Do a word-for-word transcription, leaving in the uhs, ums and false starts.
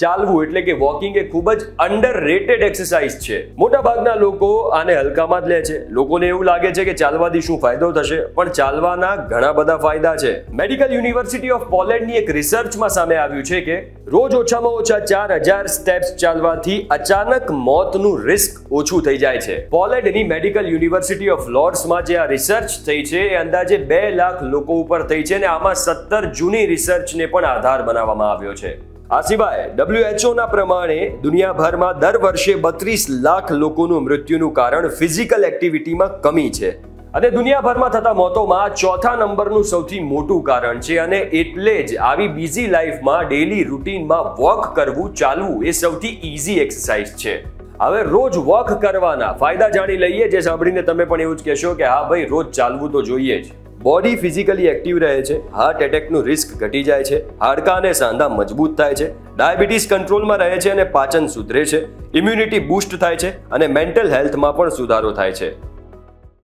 ચાલવું એટલે કે વોકિંગ એ ખૂબ જ અંડરરેટેડ એક્સરસાઇઝ છે. મોટાભાગના લોકો આને હલકામાં જ લે છે. લોકોને એવું લાગે છે કે ચાલવાથી શું ફાયદો થશે, પણ ચાલવાના ઘણા બધા ફાયદા છે. મેડિકલ યુનિવર્સિટી ઓફ પોલેન્ડની એક રિસર્ચમાં સામે આવ્યું છે કે રોજ ઓછામાં ઓછા ચાર હજાર સ્ટેપ્સ ચાલવાથી અચાનક મોતનું રિસ્ક ઓછું થઈ જાય છે. પોલેન્ડની મેડિકલ યુનિવર્સિટી ઓફ લોર્ડ્સમાં જે આ રિસર્ચ થઈ છે એ અંદાજે બે લાખ લોકો ઉપર થઈ છે અને આમાં સત્તર જૂની રિસર્ચને પણ આધાર બનાવવામાં આવ્યો છે. આ સિવાય ડબલ્યુએચઓ ના પ્રમાણે દુનિયાભરમાં દર વર્ષે બત્રીસ લાખ લોકોનું મૃત્યુનું કારણ ફિઝિકલ એક્ટિવિટીમાં કમી છે અને દુનિયાભરમાં થતા મોતોમાં ચોથા નંબરનું સૌથી મોટું કારણ છે. અને એટલે જ આવી બિઝી લાઈફમાં ડેલી રૂટીનમાં વોક કરવું, ચાલવું એ સૌથી ઇઝી એક્સરસાઇઝ છે. હવે રોજ વોક કરવાના ફાયદા જાણી લઈએ, જે સાંભળીને તમે પણ એવું જ કહેશો કે હા ભાઈ રોજ ચાલવું તો જોઈએ જ. બોડી ફિઝિકલી એક્ટિવ રહે છે, હાર્ટ એટેકનું રિસ્ક ઘટી જાય છે, હાડકાં અને સાંધા મજબૂત થાય છે, ડાયાબિટીસ કંટ્રોલમાં રહે છે અને પાચન સુધરે છે, ઇમ્યુનિટી બૂસ્ટ થાય છે અને મેન્ટલ હેલ્થમાં પણ સુધારો થાય છે.